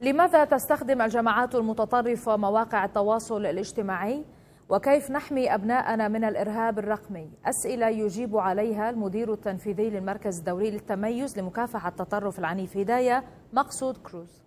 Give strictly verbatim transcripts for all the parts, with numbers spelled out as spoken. لماذا تستخدم الجماعات المتطرفة مواقع التواصل الاجتماعي؟ وكيف نحمي أبناءنا من الإرهاب الرقمي؟ أسئلة يجيب عليها المدير التنفيذي للمركز الدولي للتميز لمكافحة التطرف العنيف هدايه مقصود كروز.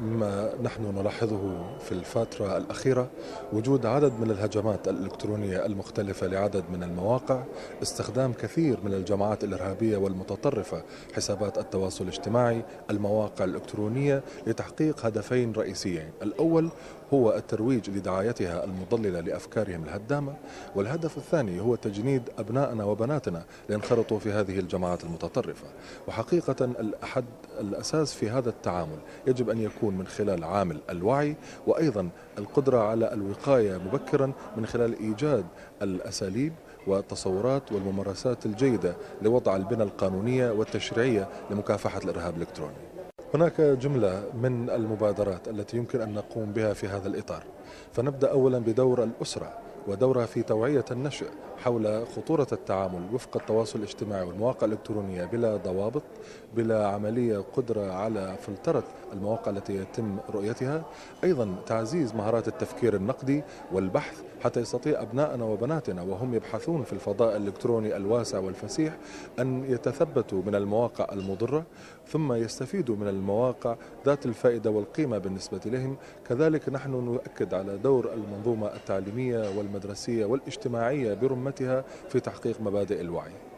ما نحن نلاحظه في الفترة الأخيرة وجود عدد من الهجمات الإلكترونية المختلفة لعدد من المواقع، استخدام كثير من الجماعات الإرهابية والمتطرفة حسابات التواصل الاجتماعي، المواقع الإلكترونية لتحقيق هدفين رئيسيين، الأول هو الترويج لدعايتها المضللة لأفكارهم الهدامة، والهدف الثاني هو تجنيد أبنائنا وبناتنا لينخرطوا في هذه الجماعات المتطرفة. وحقيقة الأحد الأساس في هذا التعامل يجب أن يكون من خلال عامل الوعي، وأيضا القدرة على الوقاية مبكرا من خلال إيجاد الأساليب والتصورات والممارسات الجيدة لوضع البنى القانونية والتشريعية لمكافحة الإرهاب الإلكتروني. هناك جملة من المبادرات التي يمكن أن نقوم بها في هذا الإطار، فنبدأ أولا بدور الأسرة ودورها في توعية النشء حول خطورة التعامل وفق التواصل الاجتماعي والمواقع الإلكترونية بلا ضوابط، بلا عملية قدرة على فلترة المواقع التي يتم رؤيتها. أيضا تعزيز مهارات التفكير النقدي والبحث حتى يستطيع أبنائنا وبناتنا وهم يبحثون في الفضاء الإلكتروني الواسع والفسيح أن يتثبتوا من المواقع المضرة، ثم يستفيدوا من المواقع ذات الفائدة والقيمة بالنسبة لهم. كذلك نحن نؤكد على دور المنظومة التعليمية والمدرسية والاجتماعية برمتها في تحقيق مبادئ الوعي.